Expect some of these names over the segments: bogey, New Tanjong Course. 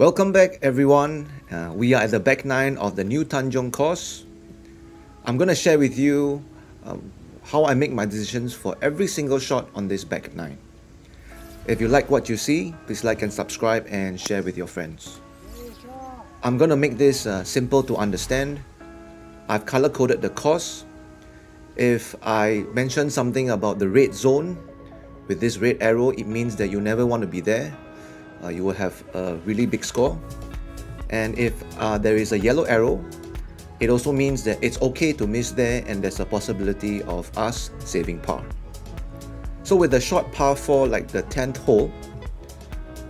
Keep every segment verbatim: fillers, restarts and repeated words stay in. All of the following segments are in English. Welcome back everyone. Uh, we are at the back nine of the New Tanjong Course. I'm going to share with you um, how I make my decisions for every single shot on this back nine. If you like what you see, please like and subscribe and share with your friends. I'm going to make this uh, simple to understand. I've color-coded the course. If I mention something about the red zone with this red arrow, it means that you never want to be there. Uh, you will have a really big score. And if uh, there is a yellow arrow, it also means that it's okay to miss there and there's a possibility of us saving par. So with a short par four like the tenth hole,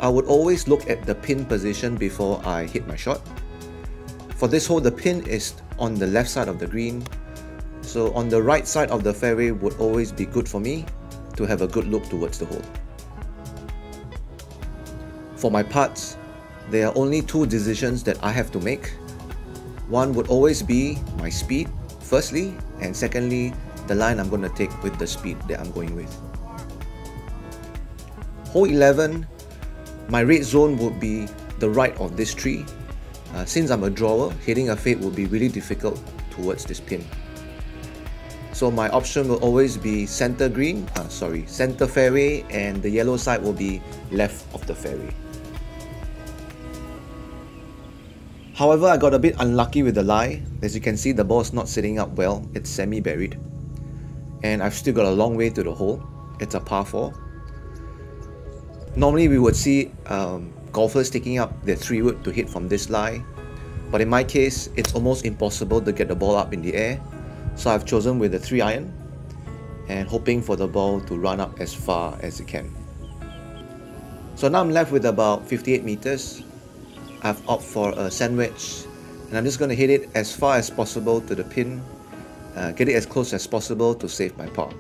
I would always look at the pin position before I hit my shot. For this hole, the pin is on the left side of the green, so on the right side of the fairway would always be good for me to have a good look towards the hole. For my putts, there are only two decisions that I have to make. One would always be my speed, firstly, and secondly, the line I'm going to take with the speed that I'm going with. Hole eleven, my red zone would be the right of this tree. Uh, since I'm a drawer, hitting a fade would be really difficult towards this pin. So my option will always be center green, uh, sorry, center fairway, and the yellow side will be left of the fairway. However, I got a bit unlucky with the lie. As you can see, the ball's not sitting up well, it's semi-buried. And I've still got a long way to the hole. It's a par four. Normally we would see um, golfers taking up their three wood to hit from this lie. But in my case, it's almost impossible to get the ball up in the air. So I've chosen with the three iron and hoping for the ball to run up as far as it can. So now I'm left with about fifty-eight meters. I've opted for a sandwich and I'm just going to hit it as far as possible to the pin, uh, get it as close as possible to save my par.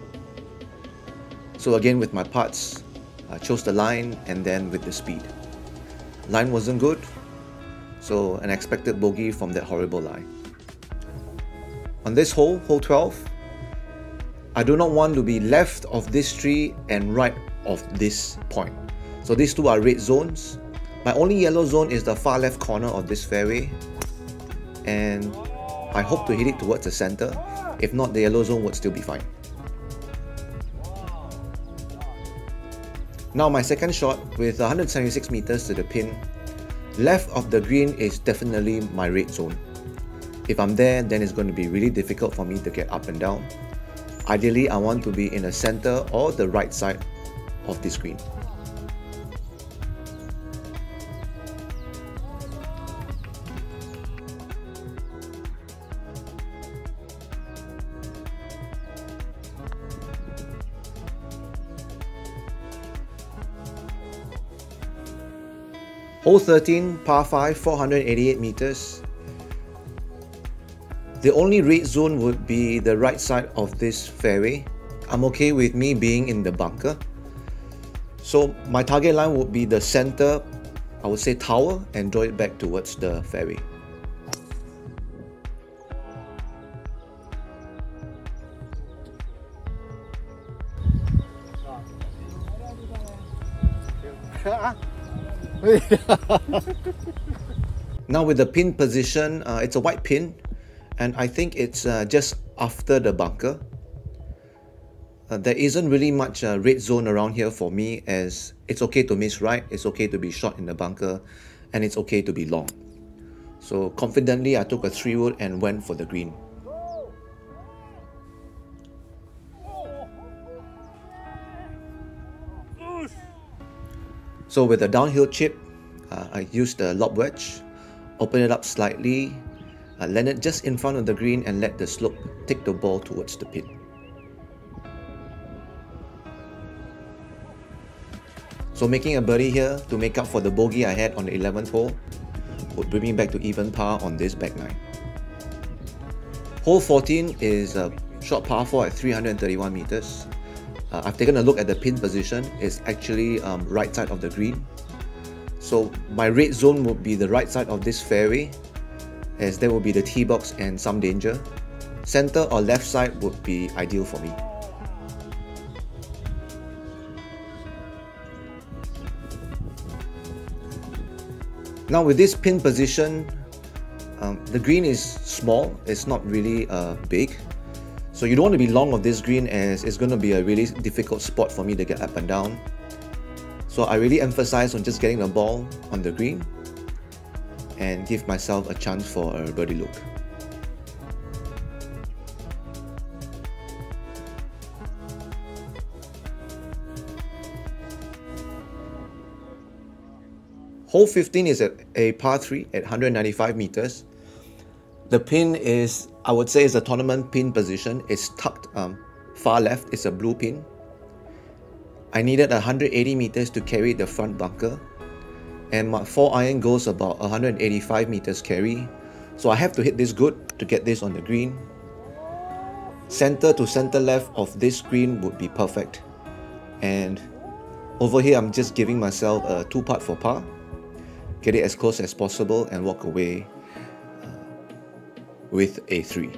So again with my putts, I chose the line and then with the speed. Line wasn't good, so an expected bogey from that horrible lie. On this hole, hole twelve, I do not want to be left of this tree and right of this point. So these two are red zones. My only yellow zone is the far left corner of this fairway. And I hope to hit it towards the center. If not, the yellow zone would still be fine. Now my second shot with one hundred seventy-six meters to the pin. Left of the green is definitely my red zone. If I'm there, then it's going to be really difficult for me to get up and down. Ideally, I want to be in the center or the right side of this green. Hole thirteen, par five, four hundred eighty-eight meters. The only red zone would be the right side of this fairway. I'm okay with me being in the bunker. So my target line would be the center, I would say tower, and draw it back towards the fairway. Now with the pin position, uh, it's a white pin. And I think it's uh, just after the bunker. Uh, there isn't really much uh, red zone around here for me, as it's okay to miss right, it's okay to be short in the bunker, and it's okay to be long. So confidently I took a three wood and went for the green. So with a downhill chip, uh, I used the lob wedge, open it up slightly, I landed it just in front of the green and let the slope take the ball towards the pin. So making a birdie here to make up for the bogey I had on the eleventh hole would bring me back to even par on this back nine. Hole fourteen is a short par four at three hundred thirty-one meters. Uh, I've taken a look at the pin position. It's actually um, right side of the green. So my red zone would be the right side of this fairway, as there will be the tee box and some danger. Center or left side would be ideal for me. Now with this pin position, um, the green is small, it's not really uh, big. So you don't want to be long of this green, as it's going to be a really difficult spot for me to get up and down. So I really emphasize on just getting the ball on the green and give myself a chance for a birdie look. Hole fifteen is a, a par three at one hundred ninety-five meters. The pin is, I would say, is a tournament pin position. It's tucked um, far left. It's a blue pin. I needed one hundred eighty meters to carry the front bunker, and my four iron goes about one hundred eighty-five meters carry. So I have to hit this good to get this on the green. Center to center left of this green would be perfect. And over here, I'm just giving myself a two putt for par. Get it as close as possible and walk away uh, with a three.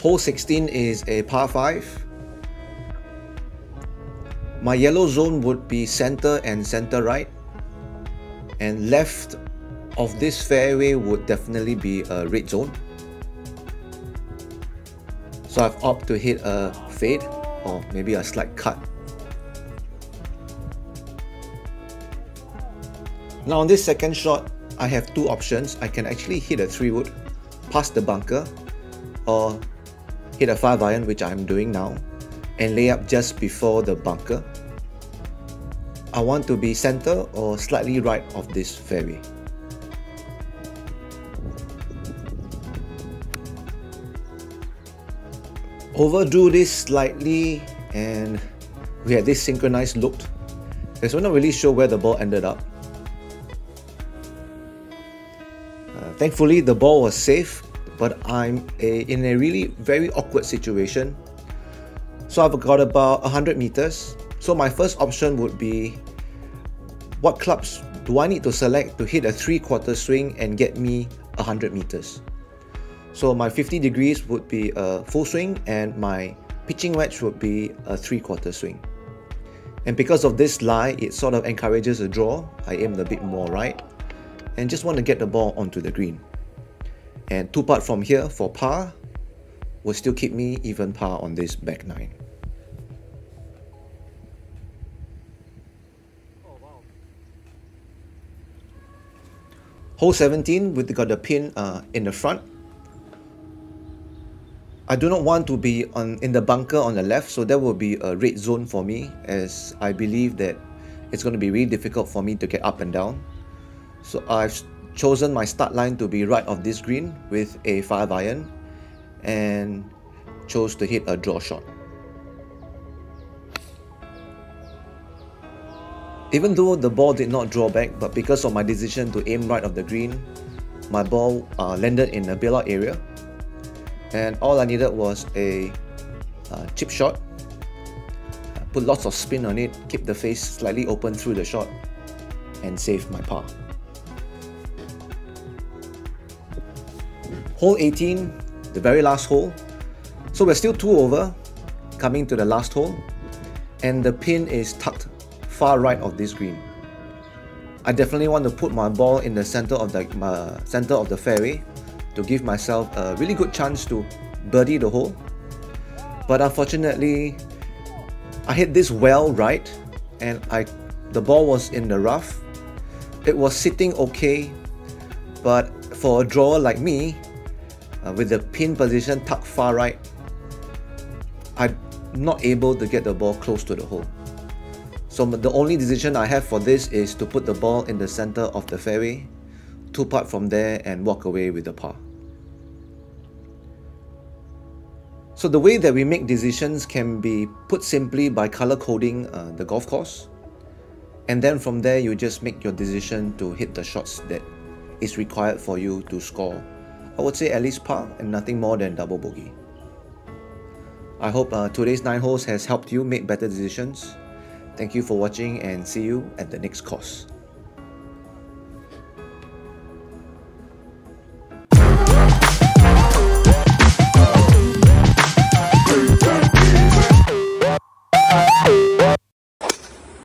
Hole sixteen is a par five. My yellow zone would be center and center right, and left of this fairway would definitely be a red zone. So I've opted to hit a fade or maybe a slight cut. Now on this second shot, I have two options. I can actually hit a three wood past the bunker, or hit a five iron, which I'm doing now, and lay up just before the bunker. I want to be center or slightly right of this fairway. Overdo this slightly and we had this synchronized look, so we're not really sure where the ball ended up. Uh, thankfully the ball was safe, but I'm a, in a really very awkward situation. So I've got about one hundred meters. So my first option would be, what clubs do I need to select to hit a three quarter swing and get me one hundred meters? So my fifty degrees would be a full swing and my pitching wedge would be a three-quarter swing. And because of this lie, it sort of encourages a draw. I aimed a bit more right and just want to get the ball onto the green. And two putt from here for par will still keep me even par on this back nine. Hole seventeen, we've got the pin uh, in the front. I do not want to be on in the bunker on the left, so that will be a red zone for me, as I believe that it's going to be really difficult for me to get up and down. So I've chosen my start line to be right of this green with a five iron and chose to hit a draw shot. Even though the ball did not draw back, but because of my decision to aim right of the green, my ball uh, landed in the bailout area. And all I needed was a uh, chip shot. I put lots of spin on it, keep the face slightly open through the shot, and save my par. Hole eighteen, the very last hole. So we're still two over, coming to the last hole, and the pin is tucked far right of this green. I definitely want to put my ball in the center of the uh, center of the fairway, to give myself a really good chance to birdie the hole. But unfortunately, I hit this well right and I the ball was in the rough. It was sitting okay, but for a drawer like me, uh, with the pin position tucked far right, I'm not able to get the ball close to the hole. So the only decision I have for this is to put the ball in the center of the fairway, two putt from there and walk away with the par. So the way that we make decisions can be put simply by color coding uh, the golf course, and then from there you just make your decision to hit the shots that is required for you to score, I would say, at least par and nothing more than double bogey. I hope uh, today's nine holes has helped you make better decisions. Thank you for watching and see you at the next course.